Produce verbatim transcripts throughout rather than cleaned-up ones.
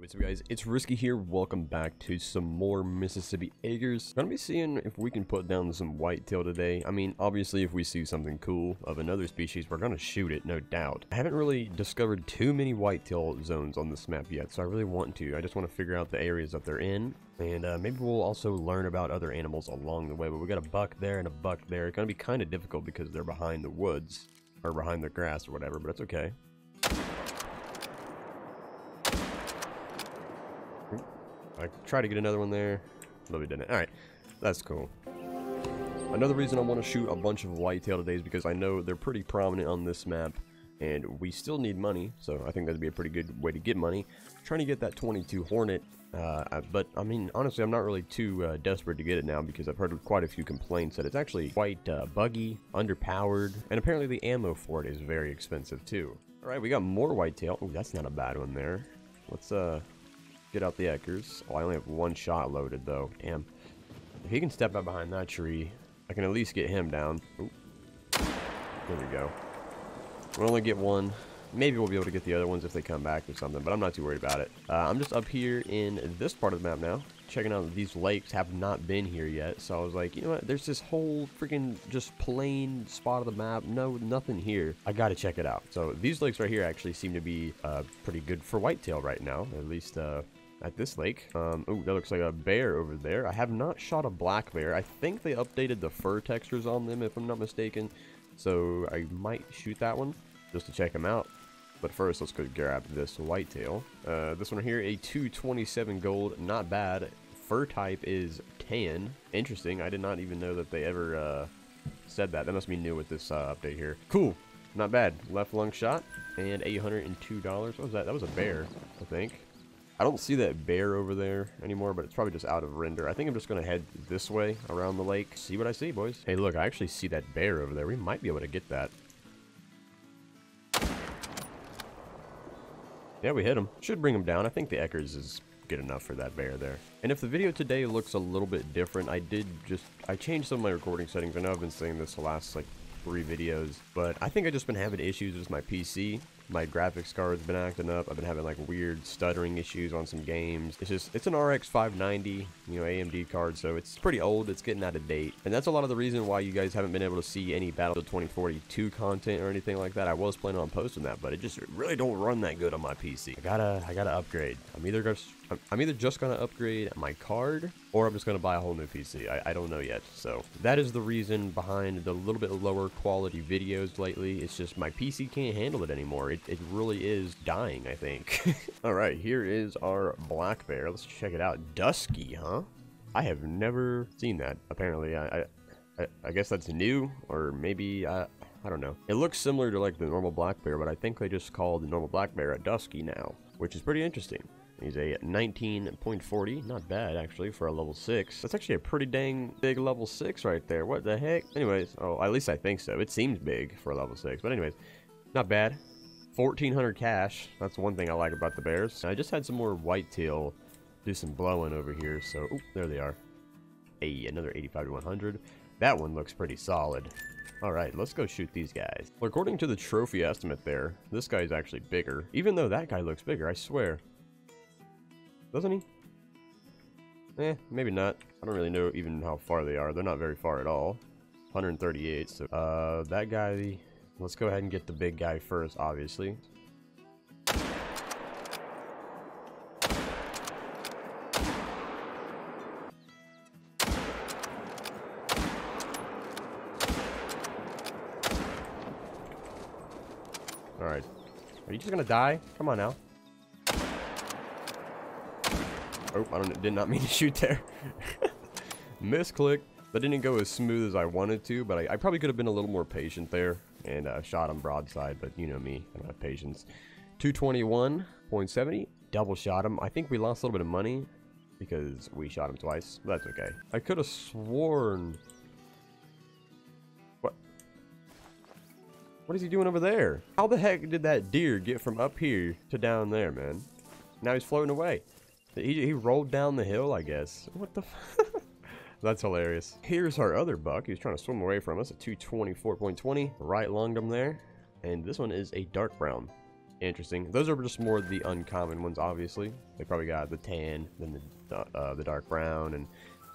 What's up guys, it's Risky here. Welcome back to some more Mississippi Acres. Gonna be seeing if we can put down some whitetail today. I mean, obviously if we see something cool of another species, we're gonna shoot it, no doubt. I haven't really discovered too many whitetail zones on this map yet, so I really want to. I just want to figure out the areas that they're in, and uh, maybe we'll also learn about other animals along the way. But we got a buck there and a buck there. It's gonna be kind of difficult because they're behind the woods, or behind the grass or whatever, but it's okay. I tried to get another one there, but we didn't. Alright, that's cool. Another reason I want to shoot a bunch of whitetail today is because I know they're pretty prominent on this map, and we still need money, so I think that'd be a pretty good way to get money. I'm trying to get that twenty-two Hornet, uh, but I mean, honestly, I'm not really too uh, desperate to get it now because I've heard quite a few complaints that it's actually quite uh, buggy, underpowered, and apparently the ammo for it is very expensive too. Alright, we got more whitetail. Oh, that's not a bad one there. Let's, uh... get out the Eckers. Oh, I only have one shot loaded though. Damn. If he can step out behind that tree, I can at least get him down. Ooh. There we go. We'll only get one. Maybe we'll be able to get the other ones if they come back or something, but I'm not too worried about it. Uh, I'm just up here in this part of the map now, checking out these lakes. Have not been here yet, so I was like, you know what? There's this whole freaking just plain spot of the map. No, nothing here. I gotta check it out. So these lakes right here actually seem to be uh, pretty good for whitetail right now, at least uh, at this lake. Um, oh, that looks like a bear over there. I have not shot a black bear. I think they updated the fur textures on them, if I'm not mistaken. So I might shoot that one just to check them out. But first, let's go grab this whitetail. Uh, this one here, a two twenty-seven gold, not bad. Fur type is tan. Interesting. I did not even know that they ever uh, said that. That must be new with this uh, update here. Cool. Not bad. Left lung shot and eight hundred and two dollars. What was that? That was a bear, I think. I don't see that bear over there anymore, but it's probably just out of render. I think I'm just going to head this way around the lake. See what I see, boys. Hey, look, I actually see that bear over there. We might be able to get that. Yeah, we hit him. Should bring him down. I think the Eckers is good enough for that bear there. And if the video today looks a little bit different, I did just... I changed some of my recording settings. I know I've been saying this the last, like, three videos, but I think I've just been having issues with my P C. My graphics card's been acting up. I've been having, like, weird stuttering issues on some games. It's just... It's an R X five ninety, you know, A M D card, so it's pretty old. It's getting out of date. And that's a lot of the reason why you guys haven't been able to see any Battlefield twenty forty-two content or anything like that. I was planning on posting that, but it just really don't run that good on my P C. I gotta... I gotta upgrade. I'm either gonna... I'm either just gonna upgrade my card, or I'm just gonna buy a whole new P C. I, I don't know yet, so that is the reason behind the little bit lower quality videos lately. It's just my P C can't handle it anymore. It, it really is dying, I think. All right, here is our black bear. Let's check it out. Dusky, huh? I have never seen that. Apparently, I I, I guess that's new, or maybe I. Uh, I don't know. It looks similar to like the normal black bear, but I think they just call the normal black bear a dusky now, which is pretty interesting. He's a nineteen point forty, not bad actually for a level six. That's actually a pretty dang big level six right there. What the heck? Anyways, oh, at least I think so. It seems big for a level six, but anyways, not bad. fourteen hundred cash. That's one thing I like about the bears. I just had some more whitetail do some blowing over here, so oh, there they are. Hey, another eighty-five to one hundred. That one looks pretty solid. All right, let's go shoot these guys. Well, according to the trophy estimate there, this guy's actually bigger. Even though that guy looks bigger, I swear. Doesn't he? Eh, maybe not. I don't really know even how far they are. They're not very far at all. one hundred thirty-eight, so... Uh, that guy... Let's go ahead and get the big guy first, obviously. Alright. Are you just gonna die? Come on now. Oh, I don't, did not mean to shoot there. Misclick. That didn't go as smooth as I wanted to, but I, I probably could have been a little more patient there and uh, shot him broadside, but you know me, I don't have patience. two twenty-one point seventy, double shot him. I think we lost a little bit of money because we shot him twice, but that's okay. I could have sworn... What? What is he doing over there? How the heck did that deer get from up here to down there, man? Now he's floating away. He, he rolled down the hill, I guess. What the f That's hilarious. Here's our other buck. He was trying to swim away from us at two twenty-four point twenty. Right lunged him there. And this one is a dark brown. interesting. Those are just more of the uncommon ones, obviously. They probably got the tan, then the, uh, the dark brown, and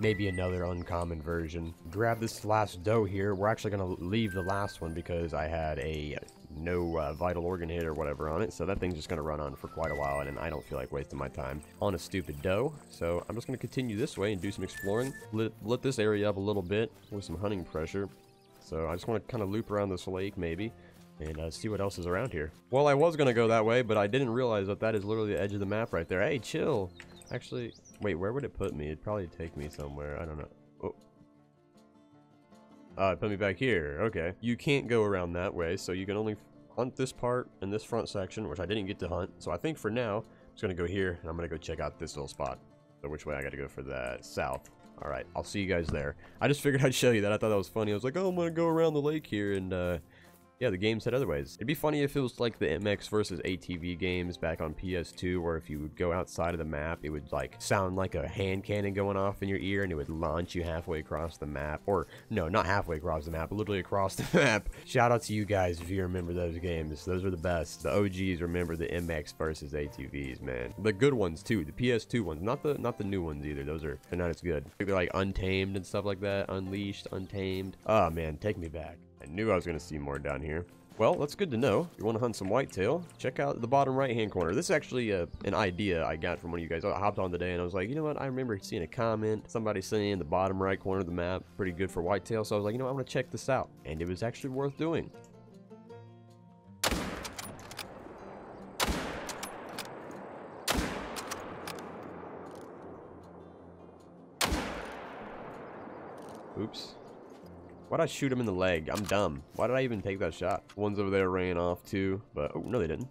maybe another uncommon version. Grab this last doe here. We're actually going to leave the last one because I had a no uh, vital organ hit or whatever on it, so that thing's just going to run on for quite a while, and I don't feel like wasting my time on a stupid doe. So I'm just going to continue this way and do some exploring. Lit, lit this area up a little bit with some hunting pressure. So I just want to kind of loop around this lake maybe and uh, see what else is around here. Well, I was going to go that way, but I didn't realize that that is literally the edge of the map right there. Hey, chill. Actually, wait, where would it put me? It'd probably take me somewhere. I don't know. Oh. Uh, put me back here. Okay. You can't go around that way, so you can only hunt this part and this front section, which I didn't get to hunt. So I think for now, I'm just going to go here, and I'm going to go check out this little spot. So which way I got to go for that? South. All right. I'll see you guys there. I just figured I'd show you that. I thought that was funny. I was like, oh, I'm going to go around the lake here, and uh, yeah, the game said otherwise. It'd be funny if it was like the M X versus A T V games back on P S two, where if you would go outside of the map, it would like sound like a hand cannon going off in your ear, and it would launch you halfway across the map. Or no, not halfway across the map, literally across the map. Shout out to you guys if you remember those games. Those were the best. The O Gs remember the M X versus A T Vs, man. The good ones too. The P S two ones, not the not the new ones either. Those are they're not as good. They're like Untamed and stuff like that. Unleashed, Untamed. Oh man, take me back. I knew I was going to see more down here. Well, that's good to know. If you want to hunt some whitetail, check out the bottom right-hand corner. This is actually uh, an idea I got from one of you guys. I hopped on today, and I was like, you know what? I remember seeing a comment, somebody saying the bottom right corner of the map, pretty good for whitetail. So I was like, you know what? I'm going to check this out. And it was actually worth doing. Oops. Why'd I shoot him in the leg? I'm dumb. Why did I even take that shot? One's over there ran off too, but oh, no they didn't.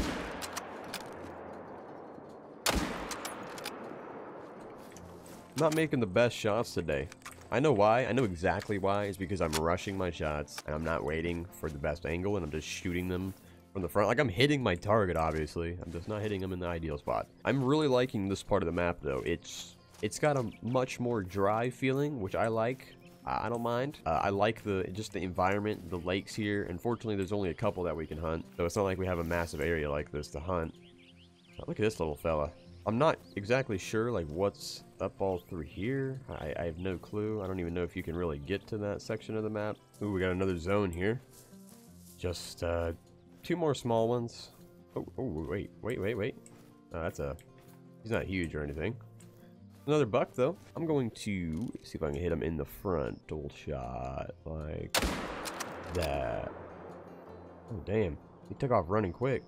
I'm not making the best shots today. I know why. I know exactly why. It's because I'm rushing my shots and I'm not waiting for the best angle, and I'm just shooting them from the front. Like, I'm hitting my target, obviously. I'm just not hitting them in the ideal spot. I'm really liking this part of the map though. It's, it's got a much more dry feeling, which I like. I don't mind. Uh, I like the just the environment, the lakes here. Unfortunately, there's only a couple that we can hunt, so it's not like we have a massive area like this to hunt. Oh, look at this little fella. I'm not exactly sure like what's up all through here. I, I have no clue. I don't even know if you can really get to that section of the map. Ooh, we got another zone here. Just uh, two more small ones. Oh, oh wait, wait, wait, wait. Uh, that's a. He's not huge or anything. Another buck though. I'm going to see if I can hit him in the front. Double shot like that. Oh damn, he took off running quick.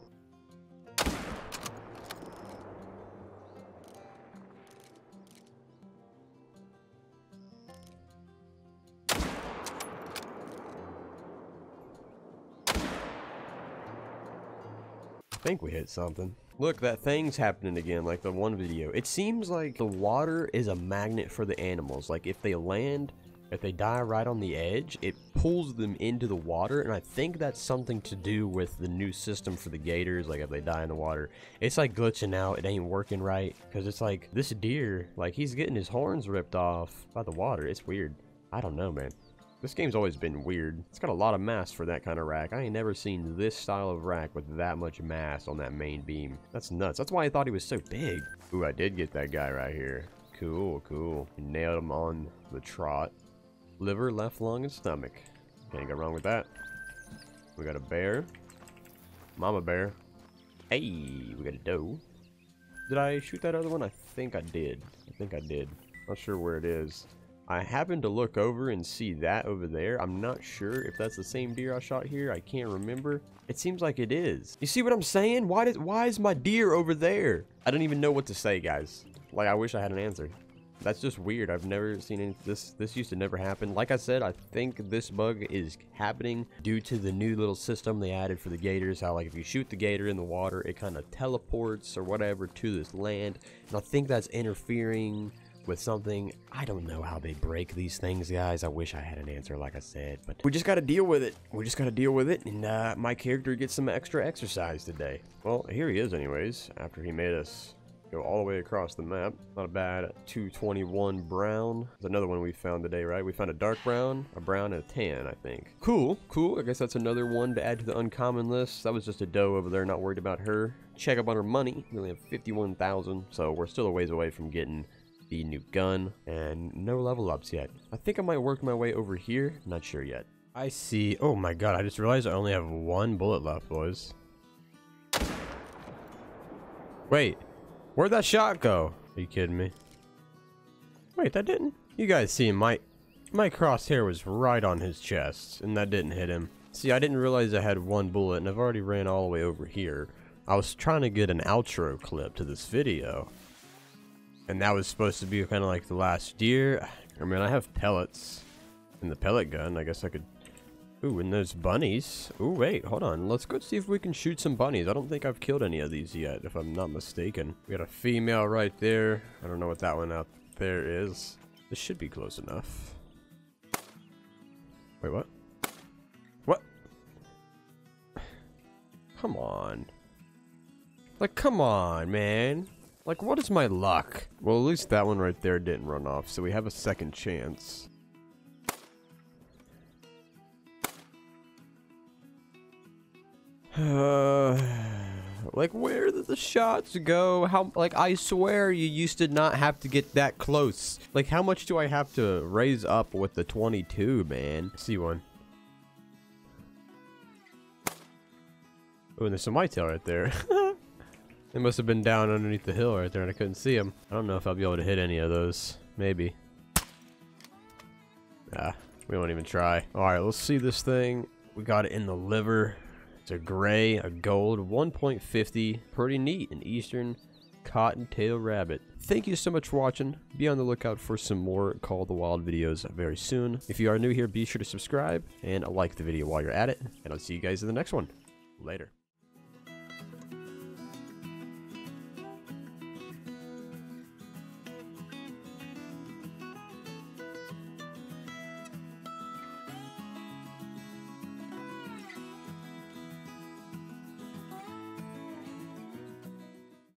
I think we hit something. Look, that thing's happening again, like the one video. It seems like the water is a magnet for the animals. Like if they land, if they die right on the edge, it pulls them into the water. And I think that's something to do with the new system for the gators. Like if they die in the water, it's like glitching out. It ain't working right. Cause it's like this deer, like he's getting his horns ripped off by the water. It's weird. I don't know, man. This game's always been weird. It's got a lot of mass for that kind of rack. I ain't never seen this style of rack with that much mass on that main beam. That's nuts. That's why I thought he was so big. Ooh, I did get that guy right here. Cool, cool. Nailed him on the trot. Liver, left lung, and stomach. Can't go wrong with that. We got a bear. Mama bear. Hey, we got a doe. Did I shoot that other one? I think I did. I think I did. Not sure where it is. I happened to look over and see that over there. I'm not sure if that's the same deer I shot here. I can't remember. It seems like it is. You see what I'm saying? Why does, why is my deer over there? I don't even know what to say, guys. Like, I wish I had an answer. That's just weird. I've never seen any, this. This used to never happen. Like I said, I think this bug is happening due to the new little system they added for the gators. How like if you shoot the gator in the water, it kind of teleports or whatever to this land. And I think that's interfering with something. I don't know how they break these things, guys. I wish I had an answer, like I said, but we just got to deal with it. We just got to deal with it, and uh, my character gets some extra exercise today. Well, here he is anyways, after he made us Go all the way across the map. Not a bad two twenty-one brown. There's another one we found today, right? We found a dark brown, a brown, and a tan, I think. Cool, cool. I guess that's another one to add to the uncommon list. That was just a doe over there, not worried about her. Check up on her money. We only have fifty-one thousand, so we're still a ways away from getting the new gun. And no level ups yet. I think I might work my way over here. Not sure yet. I see. Oh my god, I just realized I only have one bullet left, boys. Wait. Where'd that shot go? Are you kidding me? Wait, that didn't. You guys see, my my crosshair was right on his chest, and that didn't hit him. See, I didn't realize I had one bullet, and I've already ran all the way over here. I was trying to get an outro clip to this video, and that was supposed to be kind of like the last deer. I mean, I have pellets in the pellet gun. I guess I could... Ooh, and those bunnies. Ooh, wait, hold on. Let's go see if we can shoot some bunnies. I don't think I've killed any of these yet, if I'm not mistaken. We got a female right there. I don't know what that one out there is. This should be close enough. Wait, what? What? Come on. Like, come on, man. Like, what is my luck? Well, at least that one right there didn't run off, so we have a second chance. Uh, like, where did the shots go? How, like, I swear you used to not have to get that close. Like, how much do I have to raise up with the twenty-two, man? I see one. Oh, and there's a whitetail right there. It must have been down underneath the hill right there, and I couldn't see him. I don't know if I'll be able to hit any of those. Maybe. Ah, we won't even try. All right, let's see this thing. We got it in the liver. It's a gray, a gold, one point fifty. Pretty neat. An Eastern cottontail rabbit. Thank you so much for watching. Be on the lookout for some more Call of the Wild videos very soon. If you are new here, be sure to subscribe and like the video while you're at it. And I'll see you guys in the next one. Later.